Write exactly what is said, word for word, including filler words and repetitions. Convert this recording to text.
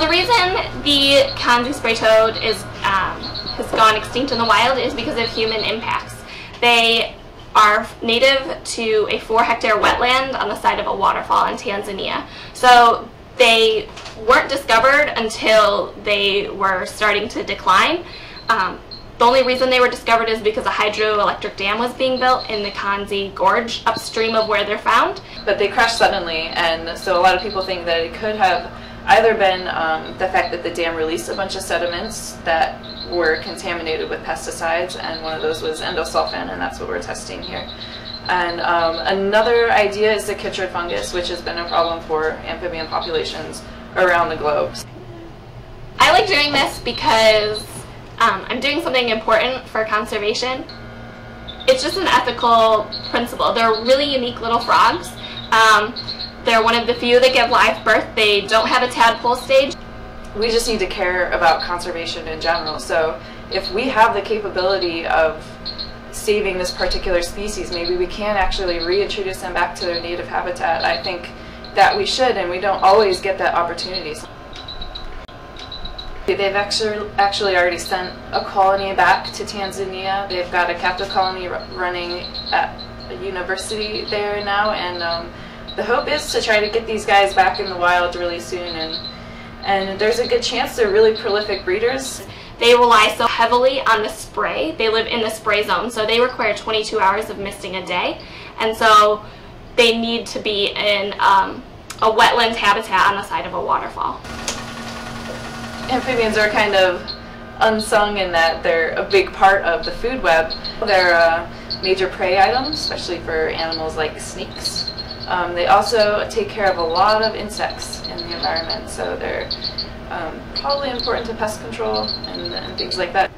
The reason the Kihansi spray toad is, um, has gone extinct in the wild is because of human impacts. They are native to a four hectare wetland on the side of a waterfall in Tanzania. So they weren't discovered until they were starting to decline. Um, the only reason they were discovered is because a hydroelectric dam was being built in the Kihansi Gorge upstream of where they're found. But they crashed suddenly, and so a lot of people think that it could have either been um, the fact that the dam released a bunch of sediments that were contaminated with pesticides, and one of those was endosulfan, and that's what we're testing here. And um, another idea is the chytrid fungus, which has been a problem for amphibian populations around the globe. I like doing this because um, I'm doing something important for conservation. It's just an ethical principle. They're really unique little frogs. Um, They're one of the few that give live birth. They don't have a tadpole stage. We just need to care about conservation in general. So if we have the capability of saving this particular species, maybe we can actually reintroduce them back to their native habitat. I think that we should, and we don't always get that opportunity. They've actually, actually already sent a colony back to Tanzania. They've got a captive colony running at a university there now, and um, the hope is to try to get these guys back in the wild really soon, and and there's a good chance they're really prolific breeders. They rely so heavily on the spray. They live in the spray zone, so they require twenty-two hours of misting a day, and so they need to be in um, a wetland habitat on the side of a waterfall. Amphibians are kind of unsung in that they're a big part of the food web. They're a major prey item, especially for animals like snakes. Um, they also take care of a lot of insects in the environment, so they're um, probably important to pest control and, and things like that.